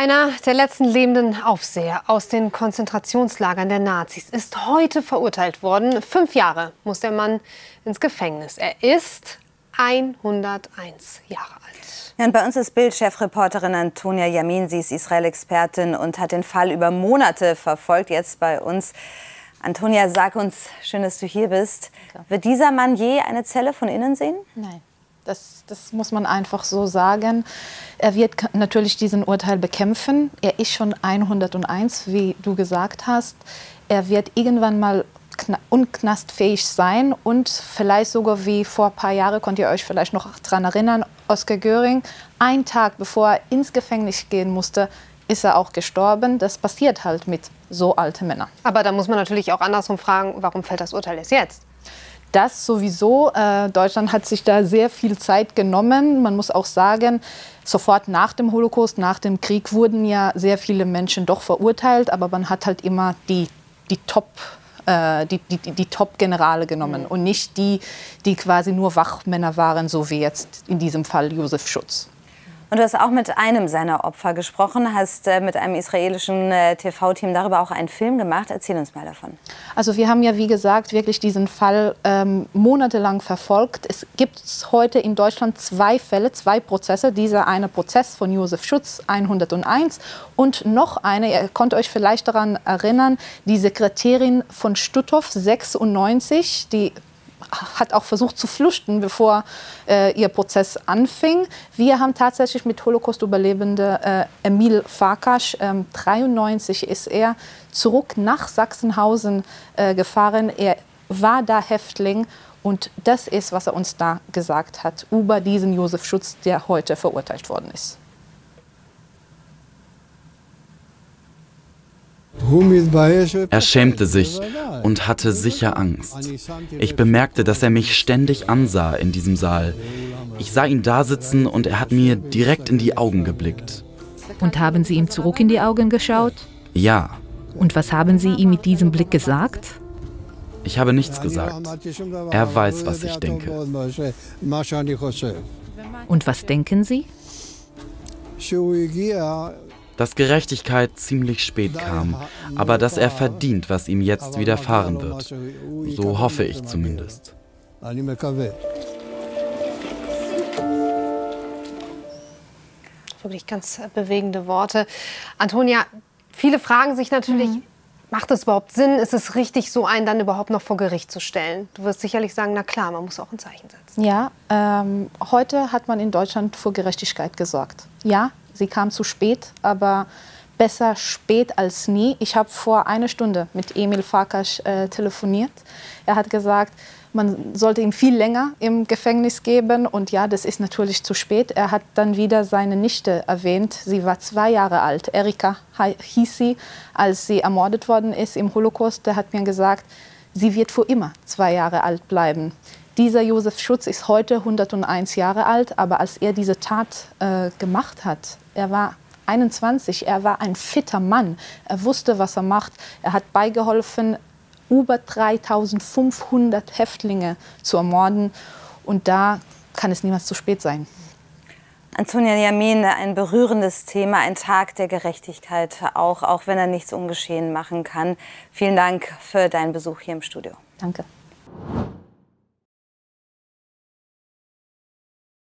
Einer der letzten lebenden Aufseher aus den Konzentrationslagern der Nazis ist heute verurteilt worden. 5 Jahre muss der Mann ins Gefängnis. Er ist 101 Jahre alt. Ja, und bei uns ist Bild-Chefreporterin Antonia Jamin. Sie ist Israel-Expertin und hat den Fall über Monate verfolgt. Jetzt bei uns. Antonia, sag uns, schön, dass du hier bist. Danke. Wird dieser Mann je eine Zelle von innen sehen? Nein. Das muss man einfach so sagen. Er wird natürlich diesen Urteil bekämpfen. Er ist schon 101, wie du gesagt hast. Er wird irgendwann mal unknastfähig sein und vielleicht sogar wie vor ein paar Jahren, könnt ihr euch vielleicht noch daran erinnern, Oskar Göring, einen Tag bevor er ins Gefängnis gehen musste, ist er auch gestorben. Das passiert halt mit so alten Männern. Aber da muss man natürlich auch andersrum fragen, warum fällt das Urteil erst jetzt? Das sowieso. Deutschland hat sich da sehr viel Zeit genommen. Man muss auch sagen, sofort nach dem Holocaust, nach dem Krieg wurden ja sehr viele Menschen doch verurteilt, aber man hat halt immer die Top-Generale genommen und nicht die quasi nur Wachmänner waren, so wie jetzt in diesem Fall Josef Schutz. Und du hast auch mit einem seiner Opfer gesprochen, hast mit einem israelischen TV-Team darüber auch einen Film gemacht. Erzähl uns mal davon. Also wir haben ja, wie gesagt, wirklich diesen Fall monatelang verfolgt. Es gibt heute in Deutschland 2 Fälle, 2 Prozesse. Dieser eine Prozess von Josef Schutz, 101, und noch eine, ihr könnt euch vielleicht daran erinnern, die Sekretärin von Stutthof, 96, die hat auch versucht zu flüchten, bevor ihr Prozess anfing. Wir haben tatsächlich mit Holocaust-Überlebenden Emil Farkasch, 93 ist er, zurück nach Sachsenhausen gefahren. Er war da Häftling und das ist, was er uns da gesagt hat über diesen Josef Schutz, der heute verurteilt worden ist. Er schämte sich und hatte sicher Angst. Ich bemerkte, dass er mich ständig ansah in diesem Saal. Ich sah ihn da sitzen und er hat mir direkt in die Augen geblickt. Und haben Sie ihm zurück in die Augen geschaut? Ja. Und was haben Sie ihm mit diesem Blick gesagt? Ich habe nichts gesagt. Er weiß, was ich denke. Und was denken Sie? Dass Gerechtigkeit ziemlich spät kam, aber dass er verdient, was ihm jetzt widerfahren wird. So hoffe ich zumindest. Wirklich ganz bewegende Worte. Antonia, viele fragen sich natürlich, macht es überhaupt Sinn? Ist es richtig, so einen dann überhaupt noch vor Gericht zu stellen? Du wirst sicherlich sagen, na klar, man muss auch ein Zeichen setzen. Ja, heute hat man in Deutschland für Gerechtigkeit gesorgt. Ja. Sie kam zu spät, aber besser spät als nie. Ich habe vor einer Stunde mit Emil Farkasch telefoniert. Er hat gesagt, man sollte ihm viel länger im Gefängnis geben. Und ja, das ist natürlich zu spät. Er hat dann wieder seine Nichte erwähnt. Sie war 2 Jahre alt. Erika hieß sie, als sie ermordet worden ist im Holocaust. Der hat mir gesagt, sie wird für immer 2 Jahre alt bleiben. Dieser Josef Schutz ist heute 101 Jahre alt, aber als er diese Tat gemacht hat, er war 21, er war ein fitter Mann, er wusste, was er macht, er hat beigeholfen, über 3.500 Häftlinge zu ermorden und da kann es niemals zu spät sein. Antonia Jamin, ein berührendes Thema, ein Tag der Gerechtigkeit, auch wenn er nichts ungeschehen machen kann. Vielen Dank für deinen Besuch hier im Studio. Danke.